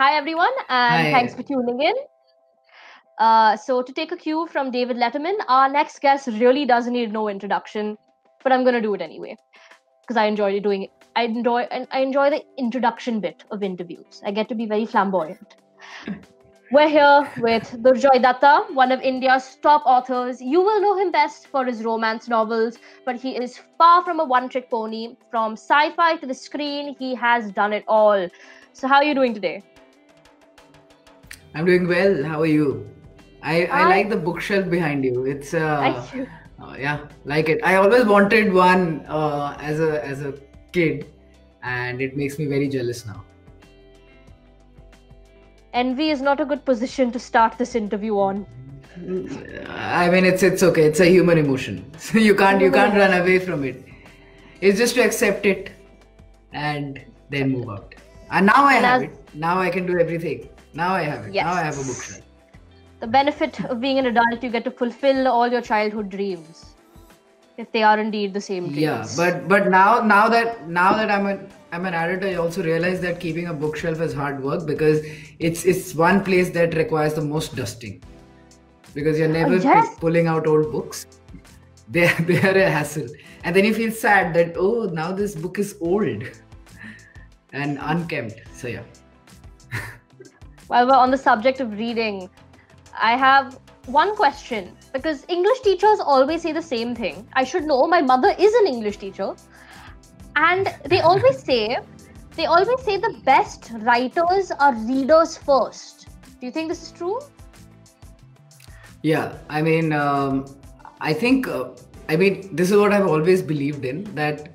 Hi, everyone, and thanks for tuning in. So to take a cue from David Letterman, our next guest really doesn't need no introduction, but I'm going to do it anyway because I enjoy doing it. I enjoy the introduction bit of interviews. I get to be very flamboyant. We're here with Durjoy Datta, one of India's top authors. You will know him best for his romance novels, but he is far from a one-trick pony. From sci-fi to the screen, he has done it all. So how are you doing today? I'm doing well. How are you? I like the bookshelf behind you. It's thank you. Like it. I always wanted one as a kid, and it makes me very jealous now. Envy is not a good position to start this interview on. I mean, it's okay. It's a human emotion. So you can't run away from it. It's just to accept it and then move out. And now I have it. Now I can do everything. Now I have it. Yes. Now I have a bookshelf. The benefit of being an adult, you get to fulfill all your childhood dreams, if they are indeed the same dreams. Yeah, but now that I'm an adult, I also realize that keeping a bookshelf is hard work because it's one place that requires the most dusting, because you're never pulling out old books. They are a hassle, and then you feel sad that now this book is old and unkempt. So yeah. Well, we're on the subject of reading. I have one question, because English teachers always say the same thing. I should know, my mother is an English teacher, and they always say the best writers are readers first. Do you think this is true? Yeah, I mean, I think this is what I've always believed in, that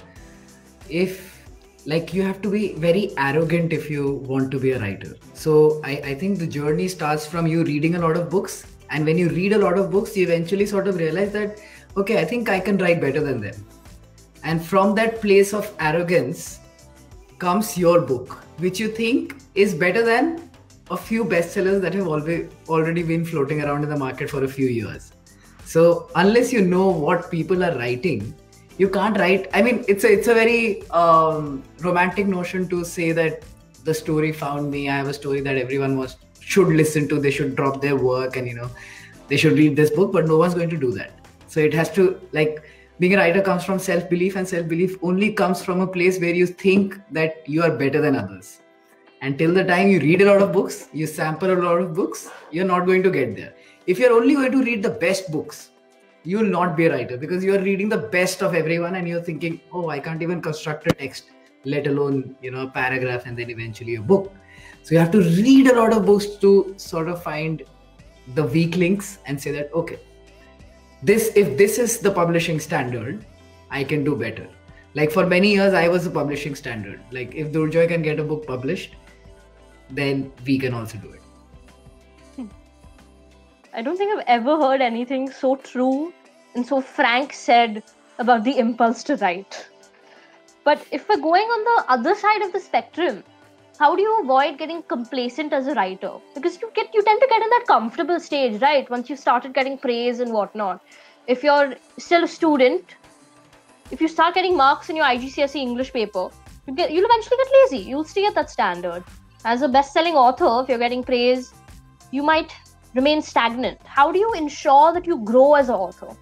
you have to be very arrogant if you want to be a writer. So I think the journey starts from you reading a lot of books. And when you read a lot of books, you eventually sort of realize that, okay, I think I can write better than them. And from that place of arrogance comes your book, which you think is better than a few bestsellers that have already been floating around in the market for a few years. So unless you know what people are writing, you can't write. I mean, it's a very romantic notion to say that the story found me. I have a story that everyone should listen to. They should drop their work and, they should read this book, but no one's going to do that. So it has to, being a writer comes from self-belief, and self-belief only comes from a place where you think that you are better than others. And till the time you read a lot of books, you sample a lot of books, you're not going to get there. If you're only going to read the best books, you will not be a writer, because you are reading the best of everyone and you're thinking, I can't even construct a text, let alone, a paragraph and then eventually a book. So you have to read a lot of books to sort of find the weak links and say that, okay, if this is the publishing standard, I can do better. Like for many years, I was the publishing standard. Like if Durjoy can get a book published, then we can also do it. I don't think I've ever heard anything so true and so frank said about the impulse to write. But if we're going on the other side of the spectrum, how do you avoid getting complacent as a writer? Because you tend to get in that comfortable stage, right? Once you've started getting praise and whatnot. If you're still a student, if you start getting marks in your IGCSE English paper, you'll eventually get lazy. You'll stay at that standard. As a best-selling author, if you're getting praise, you might remain stagnant. How do you ensure that you grow as an author?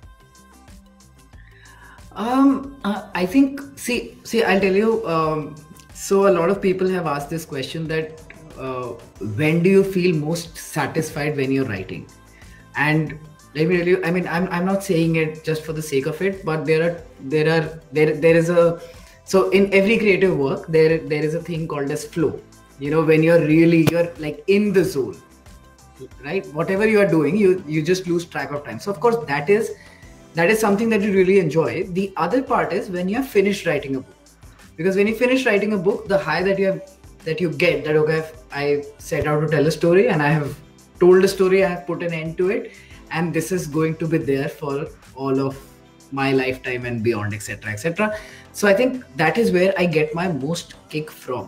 I think, see, I'll tell you, so a lot of people have asked this question that when do you feel most satisfied when you're writing? And let me tell you, I mean, I'm not saying it just for the sake of it, but so in every creative work, there is a thing called as flow. When you're like in the zone. Right, whatever you are doing, you just lose track of time. So of course that is something that you really enjoy. The other part is when you have finished writing a book, because when you finish writing a book, the high that you get, that okay, I set out to tell a story and I have told a story, I have put an end to it, and this is going to be there for all of my lifetime and beyond, etc., etc. So I think that is where I get my most kick from.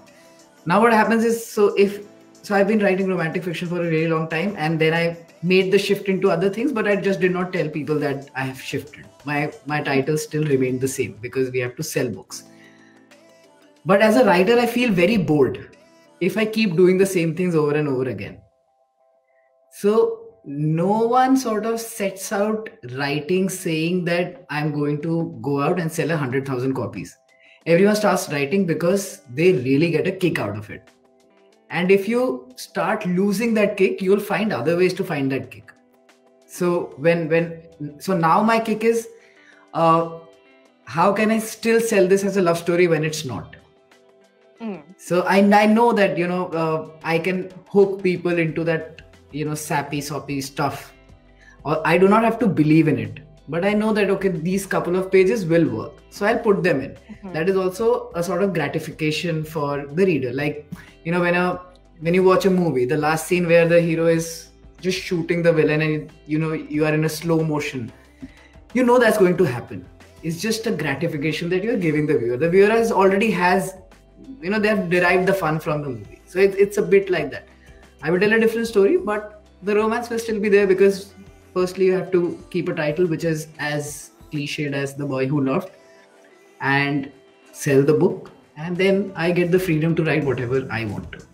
Now what happens is, so I've been writing romantic fiction for a really long time, and then I made the shift into other things, but I just did not tell people that I have shifted. My titles still remain the same because we have to sell books. But as a writer, I feel very bored. if I keep doing the same things over and over again. So no one sort of sets out writing saying that I'm going to go out and sell 100,000 copies. Everyone starts writing because they really get a kick out of it. And if you start losing that kick, you'll find other ways to find that kick. So so now my kick is, how can I still sell this as a love story when it's not? Mm. So I know that, you know, I can hook people into that, you know, sappy, soppy stuff. Or I do not have to believe in it, but I know that, okay, these couple of pages will work. So I'll put them in. Mm-hmm. That is also a sort of gratification for the reader. Like, you know, when you watch a movie, the last scene where the hero is just shooting the villain and, you know, you are in a slow motion, you know, that's going to happen. It's just a gratification that you're giving the viewer. The viewer already has, you know, they've derived the fun from the movie. So it's a bit like that. I will tell a different story, but the romance will still be there because firstly, you have to keep a title which is as cliched as The Boy Who Loved and sell the book. And then I get the freedom to write whatever I want to.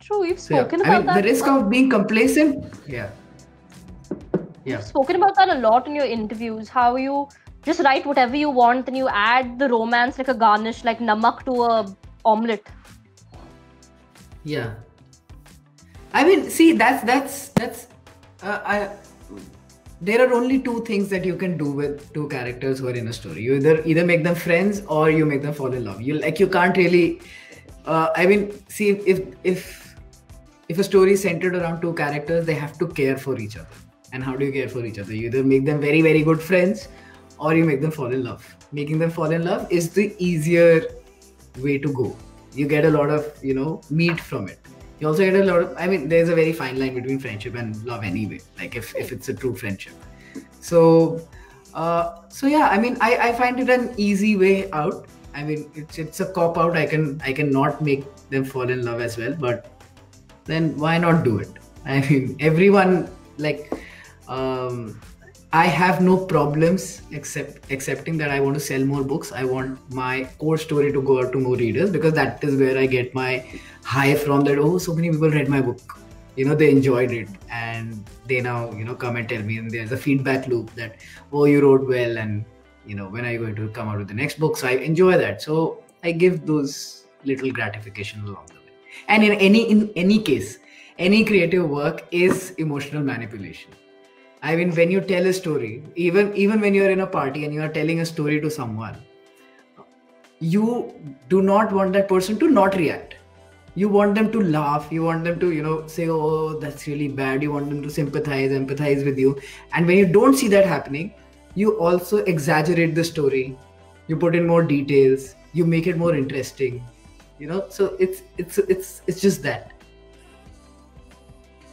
True, we've spoken about that. The risk of being complacent. Yeah. Yeah. You've spoken about that a lot in your interviews, how you just write whatever you want and you add the romance like a garnish, like namak to a omelette. Yeah. I mean, see, there are only two things that you can do with two characters who are in a story. You either make them friends or you make them fall in love. You can't really, I mean, see, if a story is centered around two characters, they have to care for each other. And how do you care for each other? You either make them very, very good friends or you make them fall in love. Making them fall in love is the easier way to go. You get a lot of, you know, meat from it. You also get a lot of, I mean, there's a very fine line between friendship and love anyway, like if it's a true friendship. So, yeah, I mean, I find it an easy way out. I mean, it's a cop out. I can not make them fall in love as well, but then why not do it? I mean, everyone, like, I have no problems except accepting that I want to sell more books. I want my core story to go out to more readers because that is where I get my high from, that, oh, so many people read my book. You know, they enjoyed it and they now, you know, come and tell me, and there's a feedback loop that, oh, you wrote well, and, you know, when are you going to come out with the next book? So I enjoy that. So I give those little gratifications along the way. And in any case, any creative work is emotional manipulation. I mean, when you tell a story, even when you're in a party and you are telling a story to someone, you do not want that person to not react. You want them to laugh. You want them to, you know, say, oh, that's really bad. You want them to sympathize, empathize with you. And when you don't see that happening, you also exaggerate the story. You put in more details. You make it more interesting. You know, so it's just that.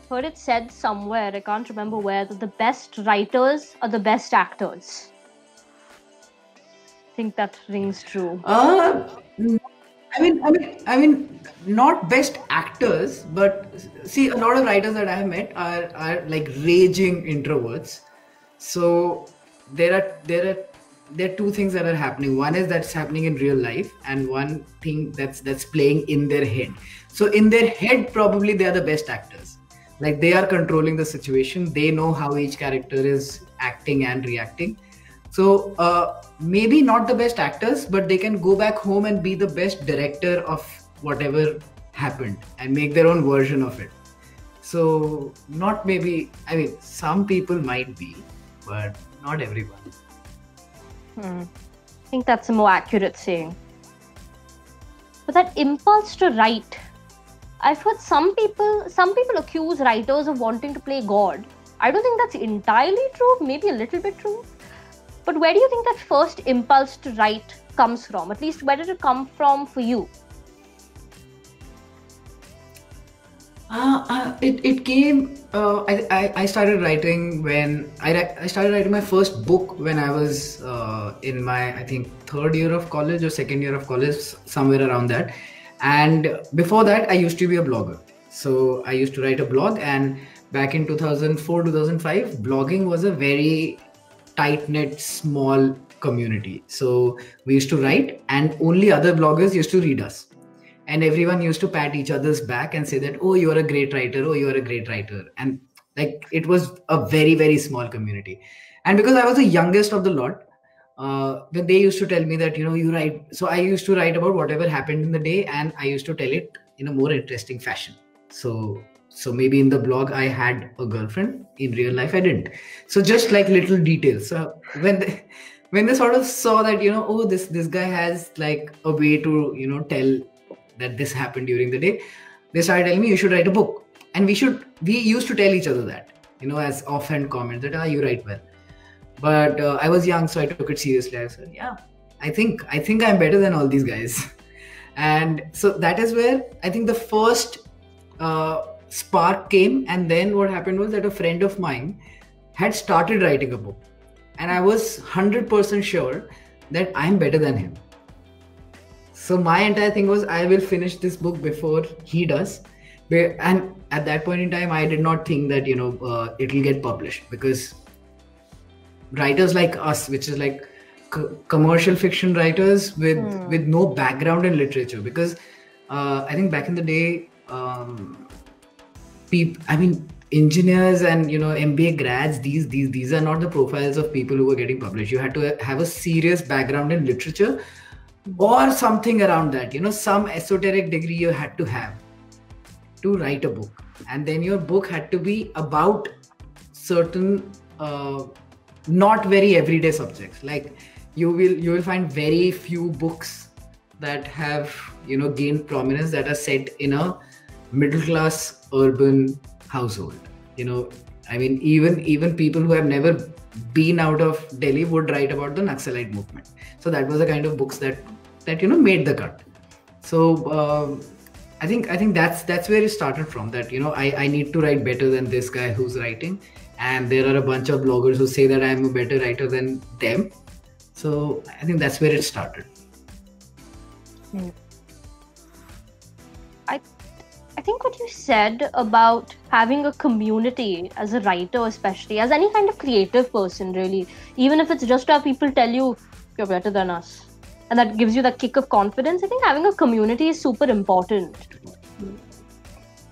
Heard it said somewhere, I can't remember where, that the best writers are the best actors. I think that rings true. I mean, not best actors, but see, a lot of writers that I have met are like raging introverts. So there are two things that are happening. One is that's happening in real life, and one thing that's playing in their head. So in their head, probably they are the best actors. Like, they are controlling the situation. They know how each character is acting and reacting. So maybe not the best actors, but they can go back home and be the best director of whatever happened and make their own version of it. So not maybe, I mean, some people might be, but not everyone. I think that's a more accurate saying. But that impulse to write, I've heard some people accuse writers of wanting to play God. I don't think that's entirely true, maybe a little bit true. But where do you think that first impulse to write comes from? At least, where did it come from for you? It came, I started writing when, I started writing my first book when I was in my, I think, third year of college or second year of college, somewhere around that. And before that, I used to be a blogger. So I used to write a blog, and back in 2004, 2005, blogging was a very tight-knit, small community. So we used to write and only other bloggers used to read us. And everyone used to pat each other's back and say that, oh, you're a great writer. Oh, you're a great writer. And like, it was a very, very small community. And because I was the youngest of the lot, they used to tell me that, you know, you write. So I used to write about whatever happened in the day, and I used to tell it in a more interesting fashion. So maybe in the blog, I had a girlfriend. In real life, I didn't. So just like little details. So when they sort of saw that, you know, oh, this guy has like a way to, you know, tell that this happened during the day, they started telling me, you should write a book. And we used to tell each other that, you know, as offhand comment that, ah, you write well. But I was young, so I took it seriously. I said, yeah, I think I'm better than all these guys. And so that is where I think the first spark came. And then what happened was that a friend of mine had started writing a book. And I was 100% sure that I'm better than him. So my entire thing was, I will finish this book before he does. And at that point in time, I did not think that, you know, it'll get published, because writers like us, which is like commercial fiction writers with no background in literature, because I think back in the day, engineers and, you know, MBA grads, these are not the profiles of people who were getting published. You had to have a serious background in literature or something around that, you know, some esoteric degree you had to have to write a book. And then your book had to be about certain not very everyday subjects. Like you will find very few books that have, you know, gained prominence that are set in a middle class urban household. You know, I mean, even people who have never been out of Delhi would write about the Naxalite movement. So that was the kind of books that you know, made the cut. So I think that's where it started from, that, you know, I need to write better than this guy who's writing. And there are a bunch of bloggers who say that I'm a better writer than them. So I think that's where it started. I think what you said about having a community as a writer, especially as any kind of creative person, really, even if it's just how people tell you you're better than us, and that gives you that kick of confidence. I think having a community is super important.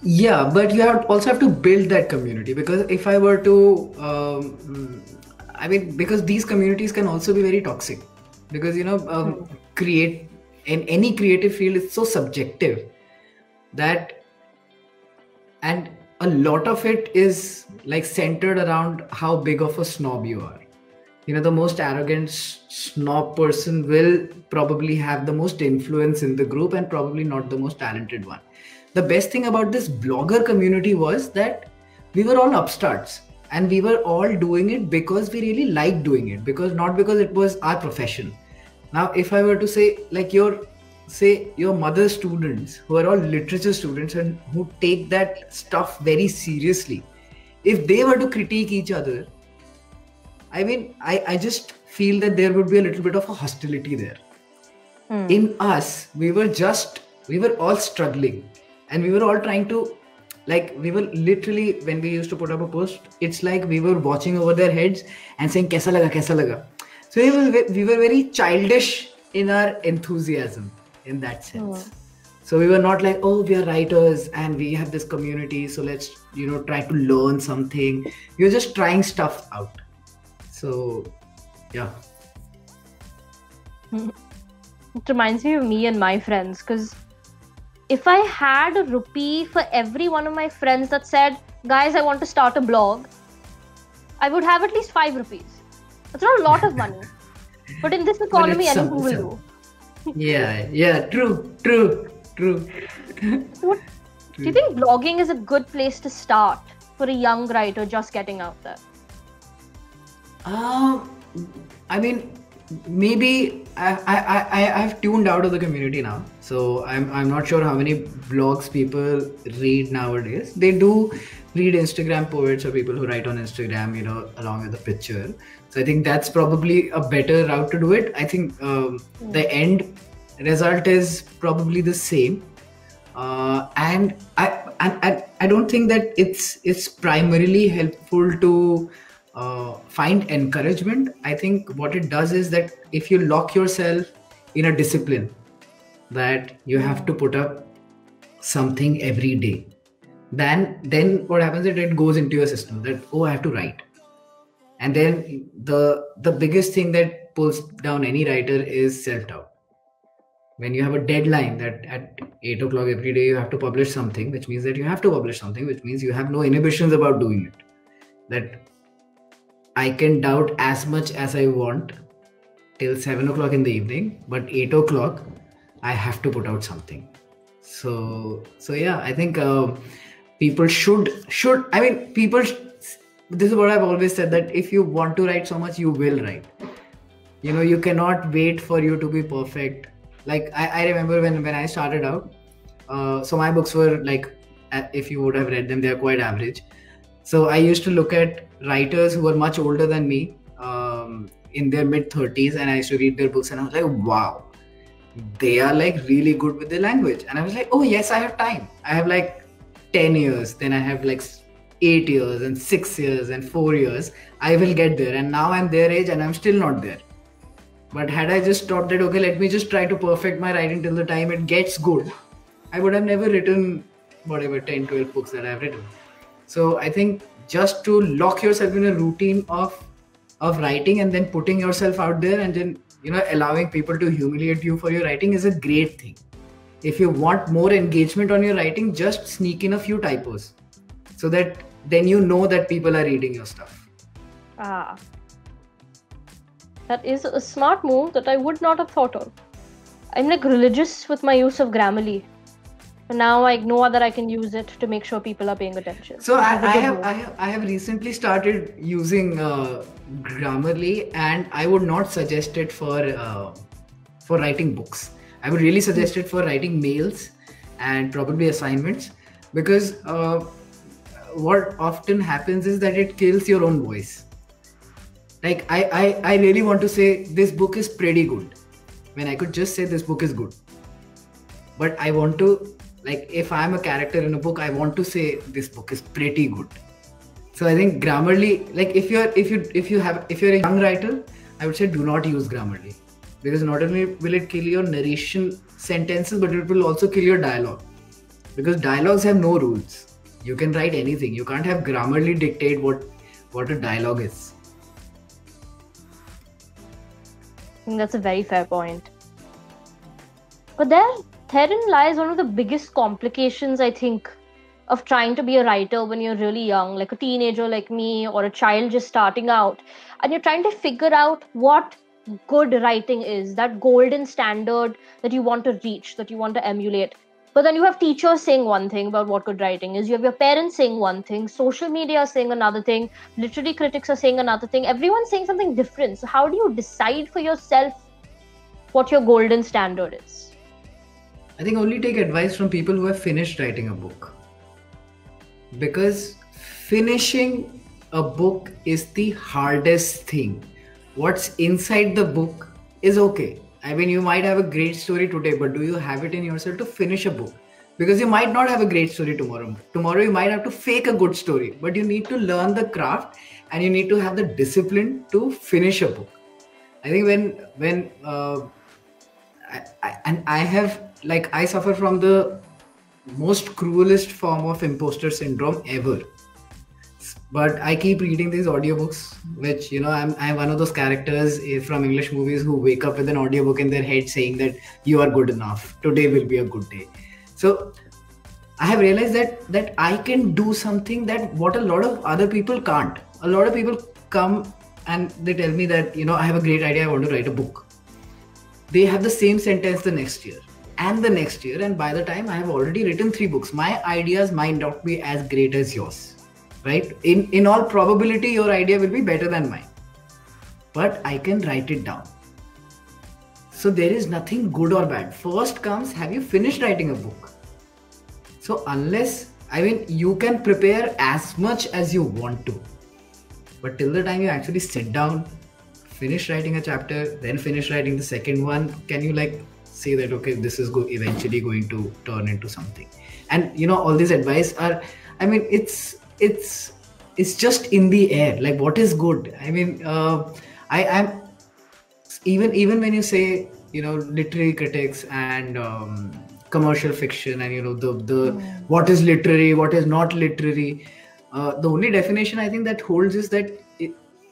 Yeah, but you also have to build that community, because if I were to, because these communities can also be very toxic, because, you know, in any creative field, it's so subjective that, and a lot of it is like centered around how big of a snob you are. You know, the most arrogant snob person will probably have the most influence in the group and probably not the most talented one. The best thing about this blogger community was that we were all upstarts and we were all doing it because we really liked doing it, not because it was our profession. Now, if I were to say, like, your mother's students who are all literature students and who take that stuff very seriously, if they were to critique each other, I mean, I just feel that there would be a little bit of a hostility there. In us, we were all struggling. And we were all trying to, like, we were literally, when we used to put up a post, it's like we were watching over their heads and saying, kaisa laga, kaisa laga. So we were very childish in our enthusiasm in that sense. Oh. So we were not like, oh, we are writers and we have this community, so let's, you know, try to learn something. We were just trying stuff out. So, yeah. It reminds me of me and my friends, because if I had a rupee for every one of my friends that said, guys, I want to start a blog, I would have at least 5 rupees. That's not a lot of money. But in this economy, anything will do. Yeah, true. Do you think blogging is a good place to start for a young writer just getting out there? I mean, maybe I've tuned out of the community now, so I'm not sure how many blogs people read nowadays. They do read Instagram poets or people who write on Instagram, you know, along with the picture. So I think that's probably a better route to do it. I think the end result is probably the same, and I don't think that it's primarily helpful to find encouragement. I think what it does is that if you lock yourself in a discipline, that you have to put up something every day. Then what happens is it goes into your system that, oh, I have to write. And then the biggest thing that pulls down any writer is self-doubt. When you have a deadline that at 8 o'clock every day you have to publish something, which means that you have to publish something, which means you have no inhibitions about doing it. That I can doubt as much as I want till 7 o'clock in the evening, but 8 o'clock I have to put out something. So yeah, I think people should, I mean, people, this is what I've always said, that if you want to write so much, you will write. You know, you cannot wait for you to be perfect. Like I remember when I started out, so my books were like, if you would have read them, they are quite average. So I used to look at writers who were much older than me, in their mid 30s, and I used to read their books and I was like, wow, they are like really good with the language. And I was like, oh yes, I have time. I have like 10 years, then I have like 8 years and 6 years and 4 years. I will get there. And now I'm their age and I'm still not there. But had I just stopped at, okay, let me just try to perfect my writing till the time it gets good, I would have never written whatever 10, 12 books that I've written. So I think just to lock yourself in a routine of writing and then putting yourself out there and then, you know, allowing people to humiliate you for your writing is a great thing. If you want more engagement on your writing, just sneak in a few typos so that then you know that people are reading your stuff. Ah, that is a smart move that I would not have thought of. I'm like religious with my use of Grammarly. But now I know that I can use it to make sure people are paying attention. So I have recently started using Grammarly, and I would not suggest it for writing books. I would really suggest it for writing mails and probably assignments, because what often happens is that it kills your own voice. Like I really want to say this book is pretty good, when I could just say this book is good. But I want to, like, if I'm a character in a book, I want to say this book is pretty good. So I think Grammarly, like if you're a young writer, I would say do not use Grammarly, because not only will it kill your narration sentences, but it will also kill your dialogue, because dialogues have no rules. You can write anything. You can't have Grammarly dictate what a dialogue is. I think that's a very fair point. But therein lies one of the biggest complications, I think, of trying to be a writer when you're really young, like a teenager like me or a child just starting out, and you're trying to figure out what good writing is, that golden standard that you want to reach, that you want to emulate. But then you have teachers saying one thing about what good writing is, you have your parents saying one thing, social media saying another thing, literary critics are saying another thing, everyone's saying something different. So how do you decide for yourself what your golden standard is? I think only take advice from people who have finished writing a book, because finishing a book is the hardest thing. What's inside the book is okay. I mean, you might have a great story today, but do you have it in yourself to finish a book? Because you might not have a great story tomorrow. Tomorrow you might have to fake a good story, but you need to learn the craft and you need to have the discipline to finish a book. I think I suffer from the most cruelest form of imposter syndrome ever. But I keep reading these audiobooks, which, you know, I'm one of those characters from English movies who wake up with an audiobook in their head saying that you are good enough. Today will be a good day. So I have realized that I can do something that what a lot of other people can't. A lot of people come and they tell me that, you know, I have a great idea. I want to write a book. They have the same sentence the next year and the next year. And by the time I have already written 3 books, my ideas might not be as great as yours. Right? In all probability, your idea will be better than mine, but I can write it down. So there is nothing good or bad. First comes, have you finished writing a book? So unless, I mean, you can prepare as much as you want to, but till the time you actually sit down, finish writing a chapter, then finish writing the second one, can you like say that, okay, this is eventually going to turn into something? And you know, all these advice are, I mean, it's just in the air. Like, what is good? I mean, even when you say literary critics and commercial fiction, and the what is literary, what is not literary. The only definition I think that holds is that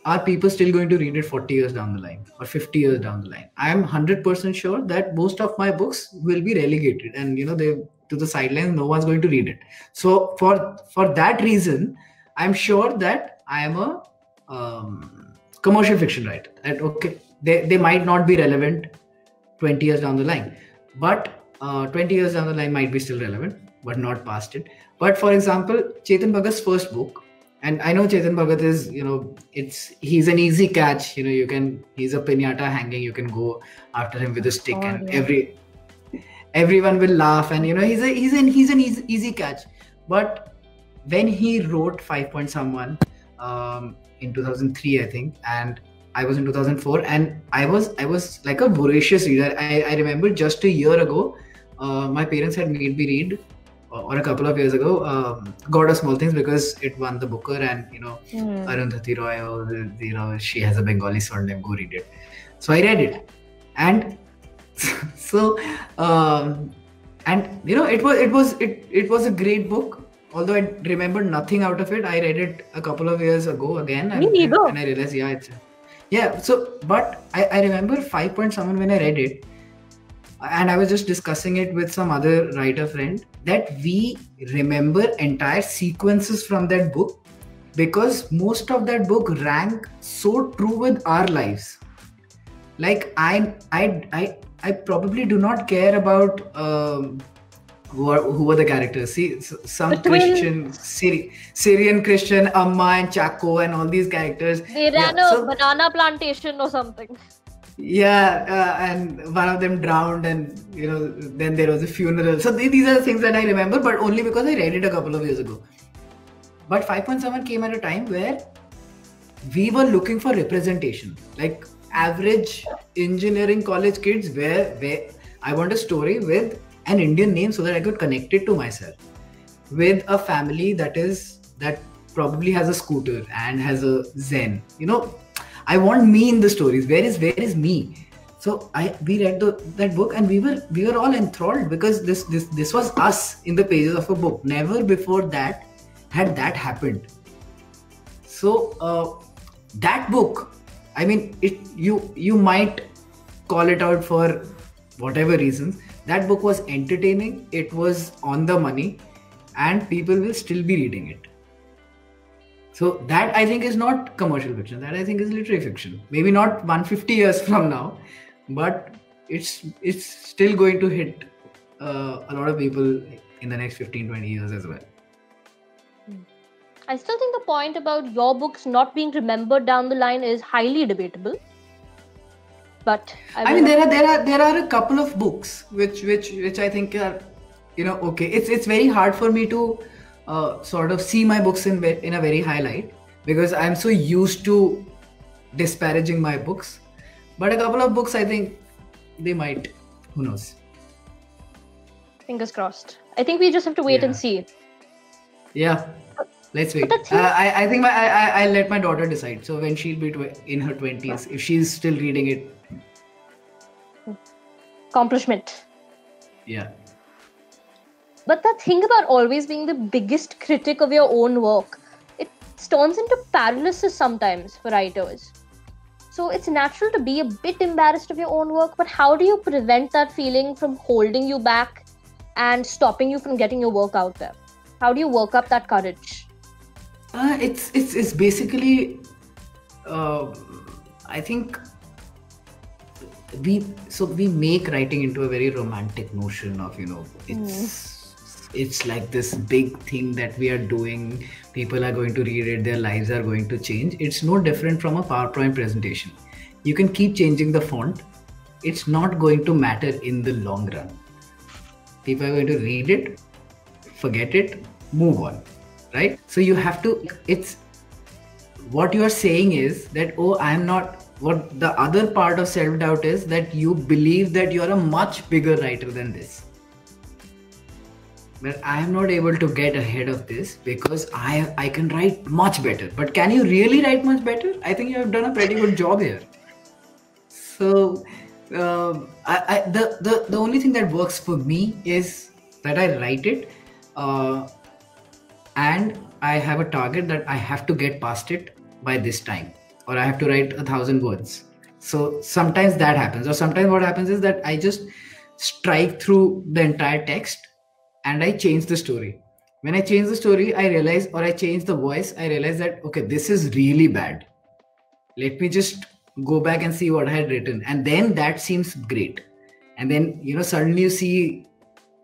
are people still going to read it 40 years down the line or 50 years down the line? I am 100% sure that most of my books will be relegated and they to the sidelines. No one's going to read it. So for that reason, I'm sure that I am a commercial fiction writer. And okay, they might not be relevant 20 years down the line, but 20 years down the line might be still relevant, but not past it. But for example, Chetan Bhagat's first book, and I know Chetan Bhagat is, he's an easy catch, he's a piñata hanging, you can go after him with a stick and everyone will laugh, and he's an easy catch. But when he wrote 5 Point Someone in 2003, I think, and I was in 2004, and I was like a voracious reader. I remember just a year ago, my parents had made me read, or a couple of years ago, God of Small Things, because it won the Booker, and Arundhati Roy, she has a Bengali surname, go read it. So I read it, and so it was a great book. Although I remember nothing out of it, I read it a couple of years ago again, and I realized, yeah. So, but I remember 5 Point Someone when I read it, and I was just discussing it with some other writer friend, that we remember entire sequences from that book because most of that book rang so true with our lives. Like I probably do not care about who were the characters. See, some Christian, Syrian Christian, Amma and Chaco and all these characters. They ran a banana plantation or something. Yeah, and one of them drowned, and then there was a funeral. So these are the things that I remember, but only because I read it a couple of years ago. But 5 Point Someone came at a time where we were looking for representation. Like average engineering college kids, where I want a story with an Indian name so that I could connect it to myself, with a family that probably has a scooter and has a Zen. I want me in the stories. Where is me? So we read that book, and we were all enthralled because this was us in the pages of a book. Never before that had that happened. So that book, I mean, you might call it out for whatever reasons. That book was entertaining. It was on the money, and people will still be reading it. So that I think is not commercial fiction. That I think is literary fiction. Maybe not 150 years from now, but it's still going to hit a lot of people in the next 15-20 years as well. I still think the point about your books not being remembered down the line is highly debatable. But I mean, there are a couple of books which I think are okay. It's very hard for me to sort of see my books in a very high light because I'm so used to disparaging my books, but a couple of books I think they might, who knows. Fingers crossed. I think we just have to wait and see. Yeah, let's wait. I think I'll let my daughter decide. So when she'll be in her 20s, if she's still reading it, accomplishment. Yeah. But the thing about always being the biggest critic of your own work, it turns into paralysis sometimes for writers. So it's natural to be a bit embarrassed of your own work, but how do you prevent that feeling from holding you back and stopping you from getting your work out there? How do you work up that courage? It's basically, I think, we make writing into a very romantic notion of, it's like this big thing that we are doing. People are going to read it. Their lives are going to change. It's no different from a PowerPoint presentation. You can keep changing the font. It's not going to matter in the long run. People are going to read it, forget it, move on, right? So you have to, what you are saying is that, what the other part of self-doubt is that you believe that you're a much bigger writer than this. But I am not able to get ahead of this because I can write much better. But can you really write much better? I think you have done a pretty good job here. So the only thing that works for me is that I write it and I have a target that I have to get past it by this time, or I have to write 1,000 words. So sometimes that happens, or sometimes what happens is that I just strike through the entire text and I change the story. When I change the story, I realize, or I change the voice, I realize that, okay, this is really bad. Let me just go back and see what I had written. And then that seems great. And then, you know, suddenly you see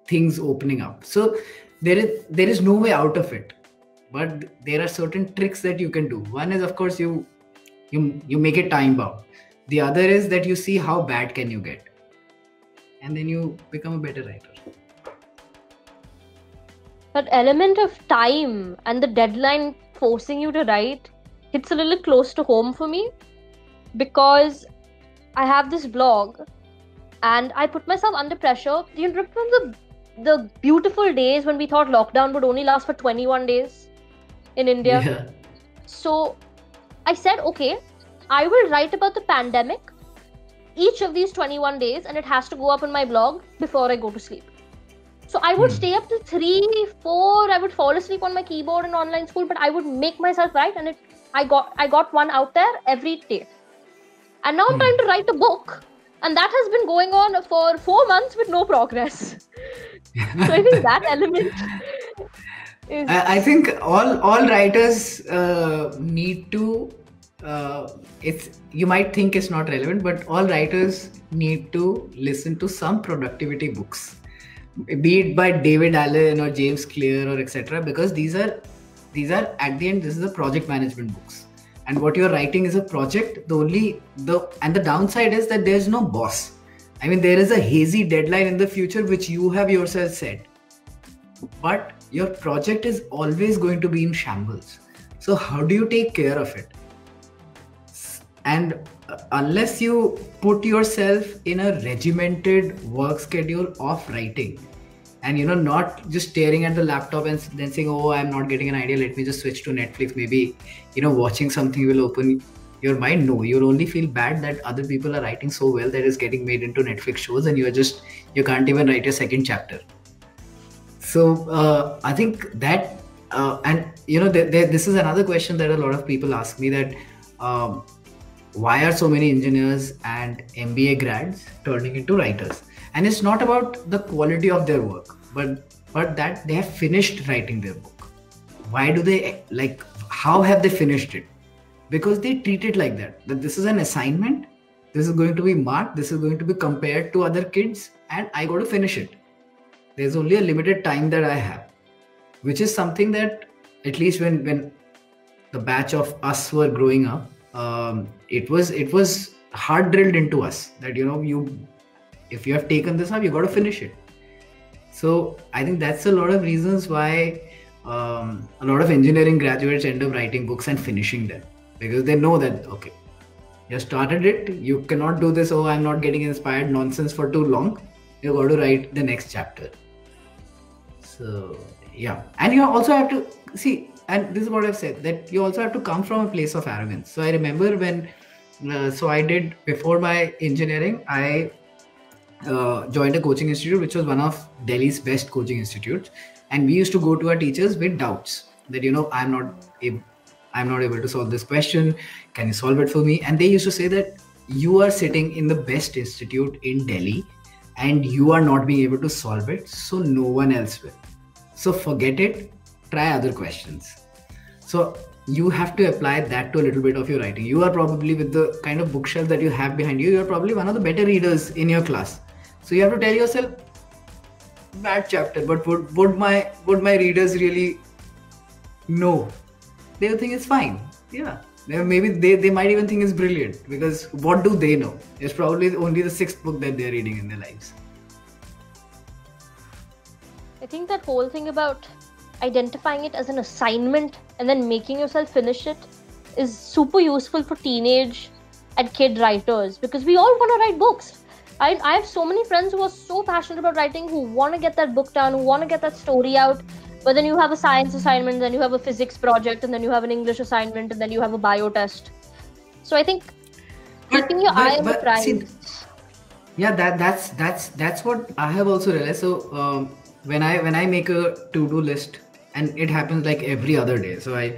things opening up. So there is no way out of it. But there are certain tricks that you can do. One is, of course, you make it time bound. The other is that you see how bad can you get. And then you become a better writer. That element of time and the deadline forcing you to write hits a little close to home for me, because I have this blog and I put myself under pressure. Do you remember the beautiful days when we thought lockdown would only last for 21 days in India? Yeah. So I said, okay, I will write about the pandemic each of these 21 days and it has to go up on my blog before I go to sleep. So I would stay up till 3, 4, I would fall asleep on my keyboard in online school, but I would make myself write, and I got one out there every day. And now I'm trying to write a book, and that has been going on for 4 months with no progress. So I think that element is... I think all writers need to... you might think it's not relevant, but all writers need to listen to some productivity books, be it by David Allen or James Clear or etc., because these are at the end, this is the project management books, and what you're writing is a project. The downside is that there's no boss. I mean, there is a hazy deadline in the future which you have yourself set, but your project is always going to be in shambles. So how do you take care of it? And unless you put yourself in a regimented work schedule of writing, and, you know, not just staring at the laptop and then saying, oh, I'm not getting an idea, let me just switch to Netflix, maybe, you know, watching something will open your mind. No, you'll only feel bad that other people are writing so well that it's getting made into Netflix shows and you can't even write your second chapter. So I think that, and you know, this is another question that a lot of people ask me, that why are so many engineers and MBA grads turning into writers? And it's not about the quality of their work, but that they have finished writing their book. Why do they, like, how have they finished it? Because they treat it like that this is an assignment, this is going to be marked, this is going to be compared to other kids, and I got to finish it. There's only a limited time that I have, which is something that, at least when the batch of us were growing up, it was hard drilled into us that, you know, if you have taken this up, you got to finish it. So I think that's a lot of reasons why a lot of engineering graduates end up writing books and finishing them, because they know that, okay, you started it, you cannot do this, oh, I'm not getting inspired nonsense for too long, you got to write the next chapter. So yeah, and you also have to see, and this is what I've said, that you also have to come from a place of arrogance. So I remember when, I did, before my engineering, I joined a coaching institute, which was one of Delhi's best coaching institutes. And we used to go to our teachers with doubts that, you know, I'm not able to solve this question. Can you solve it for me? And they used to say that you are sitting in the best institute in Delhi and you are not being able to solve it. So no one else will. So forget it. Try other questions. So you have to apply that to a little bit of your writing. You are probably, with the kind of bookshelf that you have behind you, you're probably one of the better readers in your class. So you have to tell yourself, bad chapter, but would my readers really know? They will think it's fine. Yeah. Maybe they might even think it's brilliant, because what do they know? It's probably only the 6th book that they're reading in their lives. I think that whole thing about identifying it as an assignment and then making yourself finish it is super useful for teenage and kid writers, because we all want to write books. I have so many friends who are so passionate about writing, who want to get that book down, who want to get that story out, but then you have a science assignment, then you have a physics project, and then you have an English assignment, and then you have a bio test. So I think keeping your eye on the prize. Yeah, that's what I have also realized. So when I make a to-do list, and it happens like every other day, so I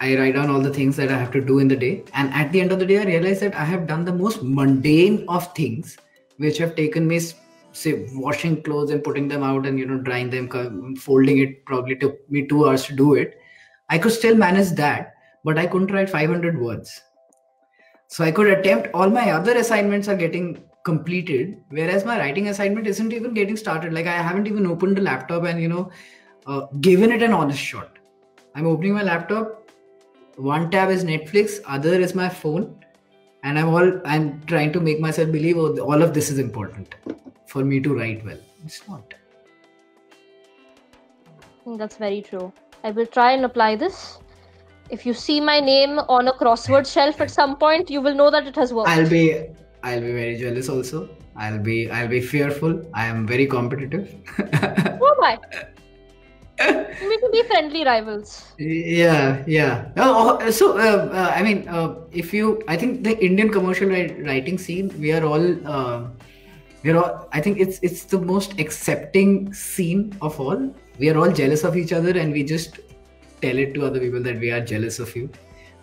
write down all the things that I have to do in the day, and at the end of the day I realize that I have done the most mundane of things, which have taken me, say, washing clothes and putting them out and, you know, drying them, folding it probably took me 2 hours to do it. I could still manage that, but I couldn't write 500 words. So I could attempt, all my other assignments are getting completed, whereas my writing assignment isn't even getting started. Like, I haven't even opened the laptop and, you know, given it an honest shot. I'm opening my laptop, one tab is Netflix, other is my phone, and I'm trying to make myself believe, oh, all of this is important for me to write well. It's not. That's very true. I will try and apply this. If you see my name on a crossword shelf at some point, you will know that it has worked. I'll be very jealous also. I'll be fearful. I am very competitive. Who am I? We need to be friendly rivals. Yeah, yeah. I think the Indian commercial writing scene, I think it's the most accepting scene of all. We are all jealous of each other, and we just tell it to other people that we are jealous of you.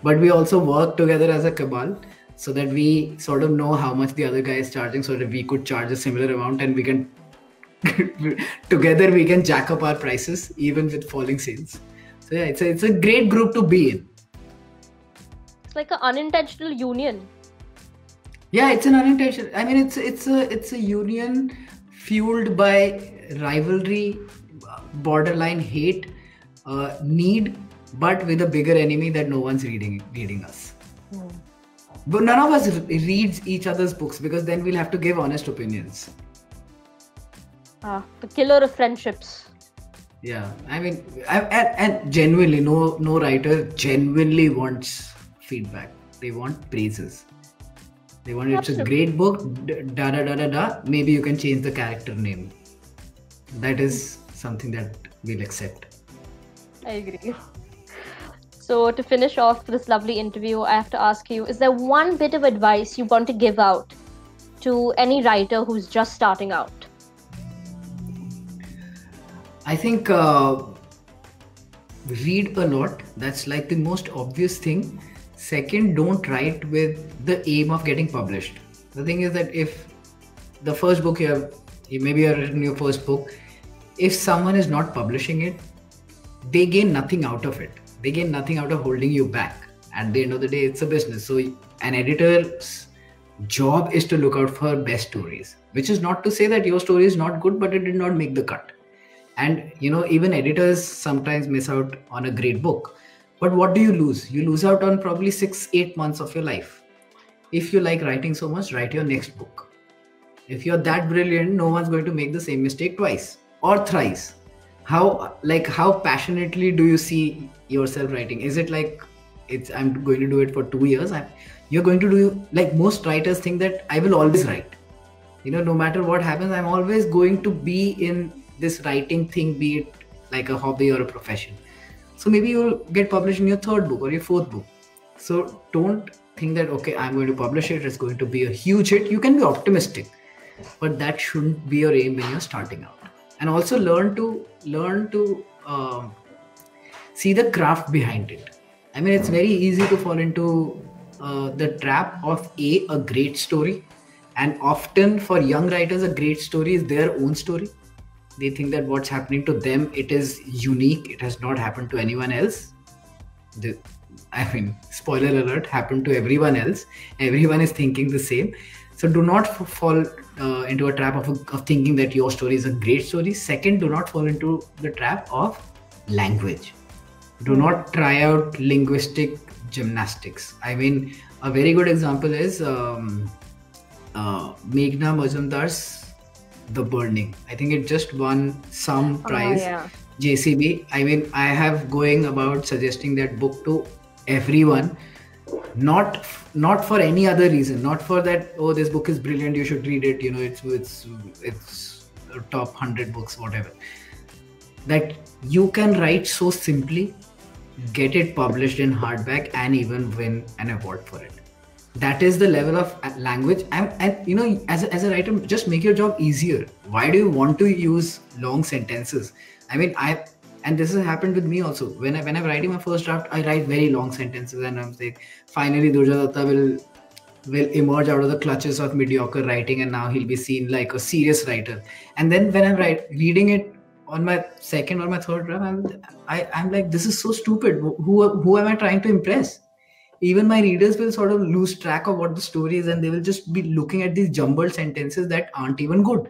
But we also work together as a cabal, so that we sort of know how much the other guy is charging, so that we could charge a similar amount, and we can together we can jack up our prices even with falling sales. So yeah, it's a great group to be in. It's like an unintentional union. Yeah, it's an unintentional. I mean, it's a union fueled by rivalry, borderline hate, need, but with a bigger enemy that no one's reading us. But none of us reads each other's books, because then we'll have to give honest opinions. The killer of friendships. Yeah, I mean, and genuinely, no writer genuinely wants feedback. They want praises. They want, it's a great book, da da da da da. Maybe you can change the character name. That is something that we'll accept. I agree. So to finish off this lovely interview, I have to ask you, is there one bit of advice you want to give out to any writer who's just starting out? I think read a lot. That's like the most obvious thing. Second, don't write with the aim of getting published. The thing is that if the first book you have written your first book, if someone is not publishing it, they gain nothing out of it. They gain nothing out of holding you back. At the end of the day, it's a business. So an editor's job is to look out for best stories, which is not to say that your story is not good, but it did not make the cut. And, you know, even editors sometimes miss out on a great book. But what do you lose? You lose out on probably 6-8 months of your life. If you like writing so much, write your next book. If you're that brilliant, no one's going to make the same mistake twice or thrice. How passionately do you see yourself writing? Is it like, I'm going to do it for 2 years? You're going to do, like most writers think that I will always write. You know, no matter what happens, I'm always going to be in this writing thing, be it like a hobby or a profession. So maybe you'll get published in your third book or your fourth book. So don't think that, okay, I'm going to publish it, it's going to be a huge hit. You can be optimistic, but that shouldn't be your aim when you're starting out. And also learn to see the craft behind it. I mean, it's very easy to fall into the trap of a great story. And often for young writers, a great story is their own story. They think that what's happening to them, it is unique. It has not happened to anyone else. Spoiler alert, happened to everyone else. Everyone is thinking the same. So do not fall into a trap of thinking that your story is a great story. Second, do not fall into the trap of language. Do not try out linguistic gymnastics. I mean, a very good example is Meghna Majumdar's The Burning. I think it just won some prize. Yeah. JCB. I mean, I have going about suggesting that book to everyone, not for any other reason, not for that, oh, this book is brilliant, you should read it, you know, it's top 100 books, whatever. That you can write so simply, get it published in hardback, and even win an award for it. That is the level of language. And you know, as a writer, just make your job easier. Why do you want to use long sentences? I mean, and this has happened with me also. When I'm writing my first draft, I write very long sentences, and I'm like, finally, Durjoy Datta will emerge out of the clutches of mediocre writing, and now he'll be seen like a serious writer. And then when I'm reading it on my second or my third draft, I'm like, this is so stupid. Who am I trying to impress? Even my readers will sort of lose track of what the story is, and they will just be looking at these jumbled sentences that aren't even good.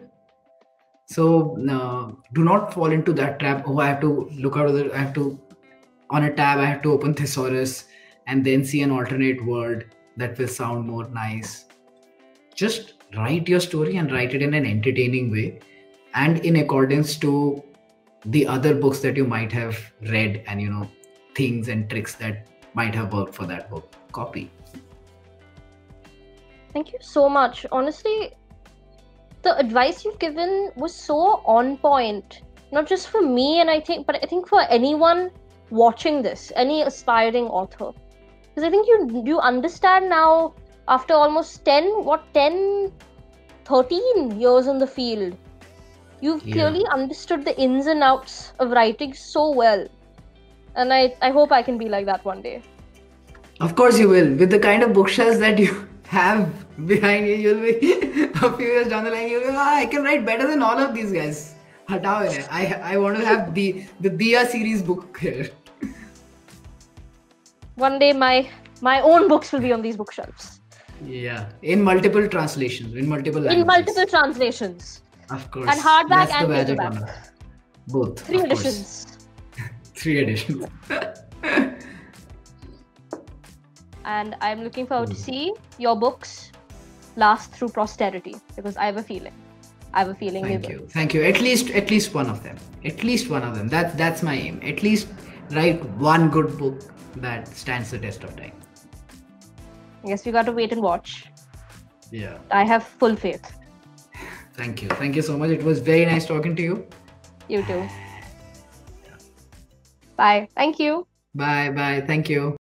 So do not fall into that trap. Oh, I have to look out of the, on a tab, I have to open thesaurus and then see an alternate word that will sound more nice. Just write your story and write it in an entertaining way and in accordance to the other books that you might have read, and, you know, things and tricks that might have worked for that book. Copy. Thank you so much. Honestly, the advice you've given was so on point, not just for me, and I think for anyone watching this, any aspiring author, because I think you understand now, after almost 13 years in the field, you've clearly understood the ins and outs of writing so well. And I hope I can be like that one day. Of course you will. With the kind of bookshelves that you have behind you, you'll be a few years down the line, you'll be, ah, I can write better than all of these guys. I want to have the Dia series book here. One day my own books will be on these bookshelves. Yeah. In multiple translations, in multiple languages. In multiple translations. Of course. And hardback and paperback. Both. 3 editions. 3 editions. And I'm looking forward to see your books last through posterity, because I have a feeling. Thank you. Thank you. At least one of them. That's my aim. At least write one good book that stands the test of time. I guess we got to wait and watch. Yeah. I have full faith. Thank you. Thank you so much. It was very nice talking to you. You too. Bye. Thank you. Bye. Bye. Thank you.